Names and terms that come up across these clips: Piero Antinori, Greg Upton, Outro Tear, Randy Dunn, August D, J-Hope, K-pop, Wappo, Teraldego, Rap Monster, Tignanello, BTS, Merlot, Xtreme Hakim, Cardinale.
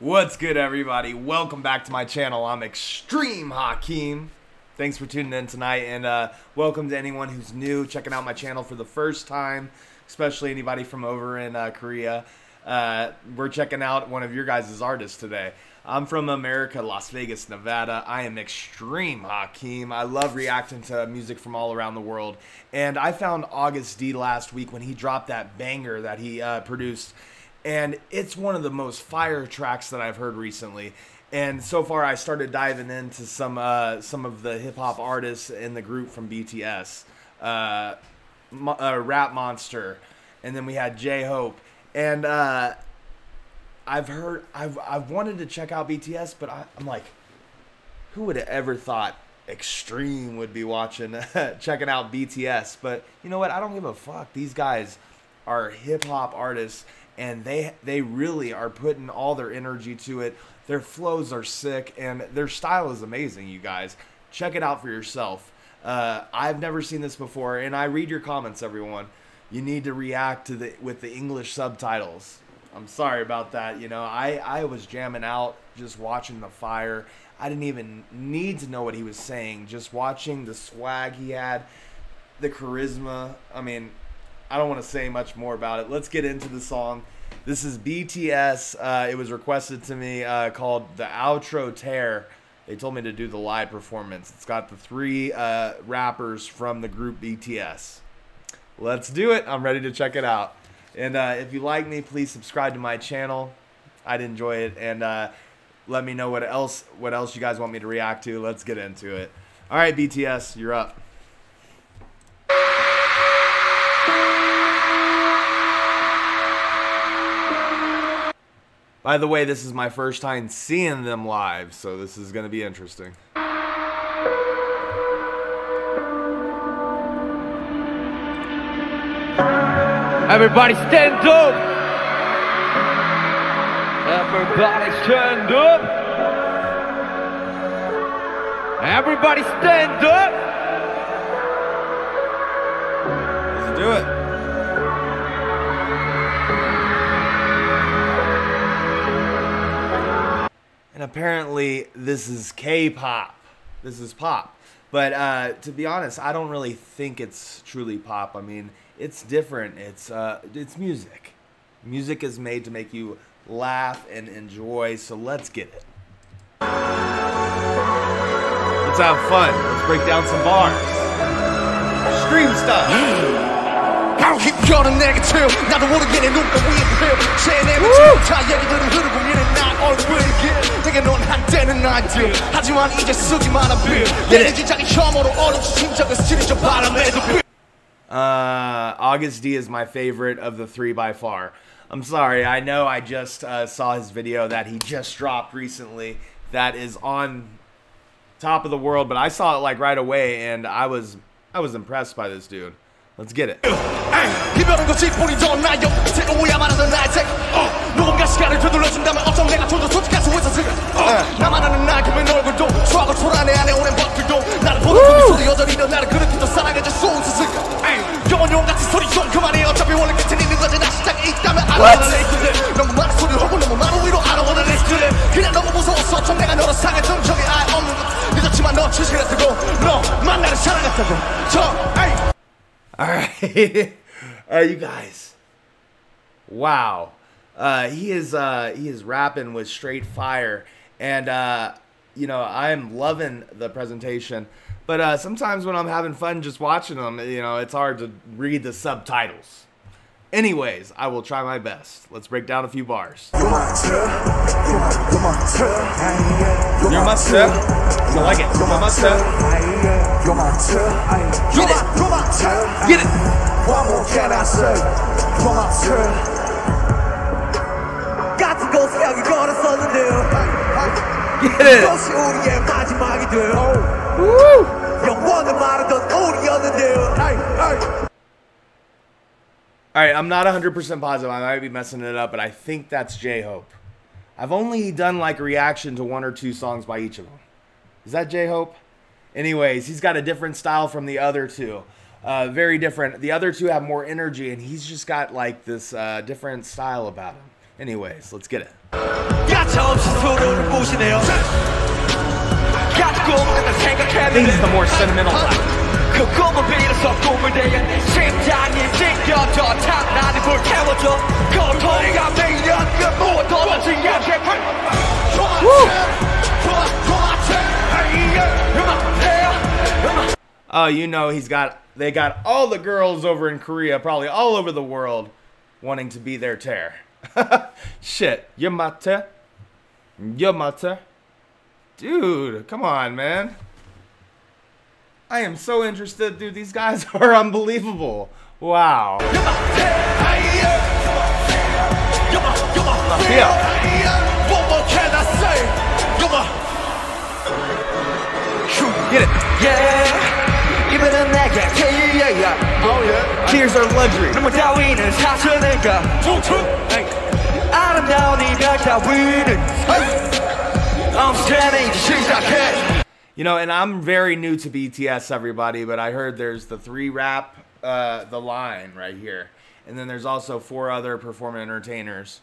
What's good, everybody? Welcome back to my channel. I'm Xtreme Hakim. Thanks for tuning in tonight, and welcome to anyone who's new checking out my channel for the first time, especially anybody from over in Korea. We're checking out one of your guys' artists today. I'm from America, Las Vegas, Nevada. I am Xtreme Hakim. I love reacting to music from all around the world, and I found August D last week when he dropped that banger that he produced. And it's one of the most fire tracks that I've heard recently. And so far, I started diving into some of the hip-hop artists in the group from BTS. Rap Monster. And then we had J-Hope. And I've wanted to check out BTS, but I'm like, who would have ever thought Xtreme would be watching, checking out BTS? But you know what? I don't give a fuck. These guys are hip-hop artists. And they really are putting all their energy to it. Their flows are sick, and their style is amazing, you guys. Check it out for yourself. I've never seen this before, and I read your comments, everyone. You need to react to with the English subtitles. I'm sorry about that. You know, I was jamming out, just watching the fire. I didn't even need to know what he was saying. Just watching the swag he had, the charisma. I mean, I don't want to say much more about it. Let's get into the song. This is BTS. It was requested to me, called the Outro Tear. They told me to do the live performance. It's got the three rappers from the group BTS. Let's do it. I'm ready to check it out. And if you like me, please subscribe to my channel. I'd enjoy it. And let me know what else you guys want me to react to. Let's get into it. All right, BTS, you're up. By the way, this is my first time seeing them live, so this is going to be interesting. Everybody stand up! Everybody stand up! Everybody stand up! Let's do it. And apparently this is K-pop. This is pop. But to be honest, I don't really think it's truly pop. I mean, it's different. It's music. Music is made to make you laugh and enjoy, so let's get it. Let's have fun. Let's break down some bars. Stream stuff. I don't keep going to negative. Not the one to get it. August D is my favorite of the three by far. I'm sorry, I know I just saw his video that he just dropped recently that is on top of the world, but I saw it like right away, and I was impressed by this dude. Let's get it. What? Alright, you guys, wow, he is rapping with straight fire, and you know, I'm loving the presentation, but sometimes when I'm having fun just watching them, you know, it's hard to read the subtitles. Anyways, I will try my best. Let's break down a few bars. You're my tip. You're my tip. I like it. You're my tip. You're my tip. Get it. Get it. What more can I say? You're my tip. Got to go see how you're going to solve the deal. Get it. Woo. You're one about it. All the other deal. Hey, hey. All right, I'm not 100% positive. I might be messing it up, but I think that's J-Hope. I've only done like a reaction to one or two songs by each of them. Is that J-Hope? Anyways, he's got a different style from the other two. Very different. The other two have more energy, and he's just got like this different style about him. Anyways, let's get it. This is the more sentimental side. Oh, you know they got all the girls over in Korea, probably all over the world, wanting to be their tear. Shit, you're my tear, dude. Come on, man. I am so interested, dude. These guys are unbelievable. Wow. Get it. Yeah. Tears are luxury. I'm standing, she's not catch. You know, and I'm very new to BTS, everybody, but I heard there's the three rap, the line right here. And then there's also 4 other performing entertainers.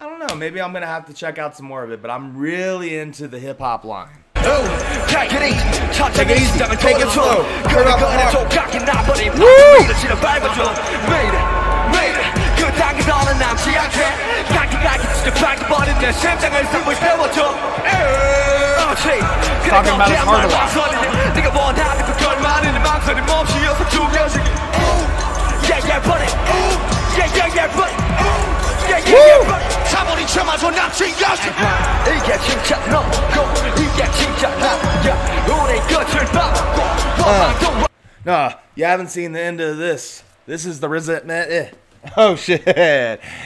I don't know, maybe I'm going to have to check out some more of it, but I'm really into the hip-hop line. Talking about his heart a lot. No, you haven't seen the end of this. This is the resentment. Oh shit,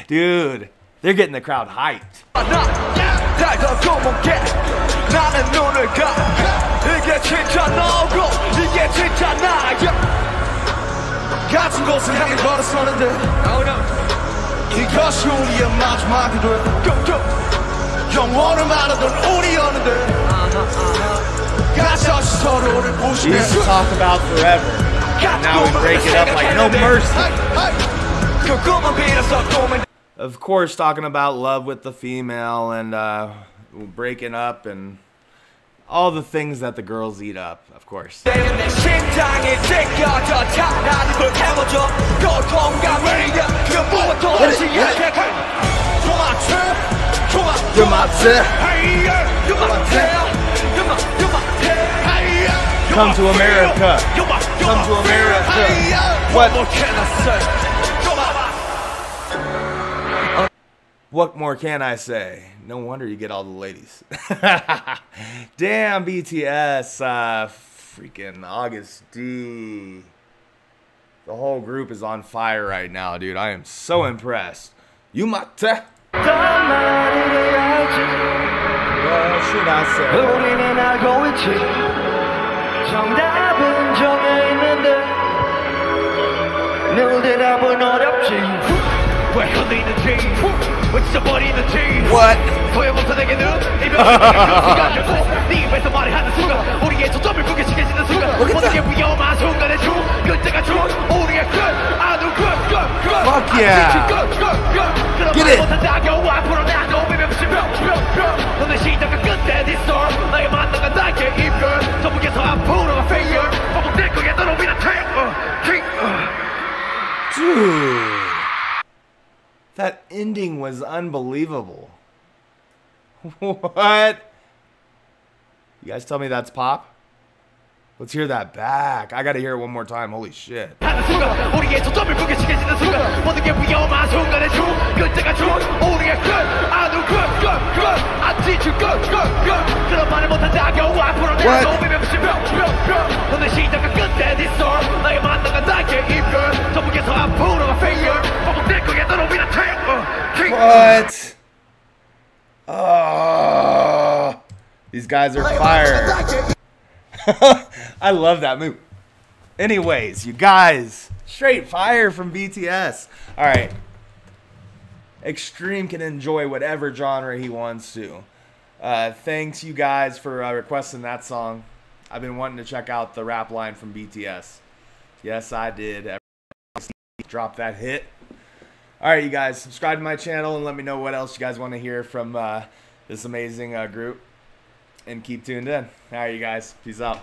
dude. They're getting the crowd hyped. We used to talk about forever. And now we break it up like no mercy. Of course, talking about love with the female and breaking up and all the things that the girls eat up, of course. Come to America. Come to America. What more can I say? What more can I say? No wonder you get all the ladies. Damn, BTS. Freaking August D. The whole group is on fire right now, dude. I am so impressed. You might tell. What should I say? What? Fuck yeah! Get it! Dude. That ending was unbelievable. What? You guys tell me that's pop? Let's hear that back. I gotta hear it one more time. Holy shit. What? Oh, these guys are fire. I love that move. Anyways, you guys, straight fire from BTS. All right. Xtreme can enjoy whatever genre he wants to. Thanks, you guys, for requesting that song. I've been wanting to check out the rap line from BTS. Yes, I did. Drop that hit. Alright, you guys, subscribe to my channel and let me know what else you guys want to hear from this amazing group. And keep tuned in. Alright, you guys. Peace out.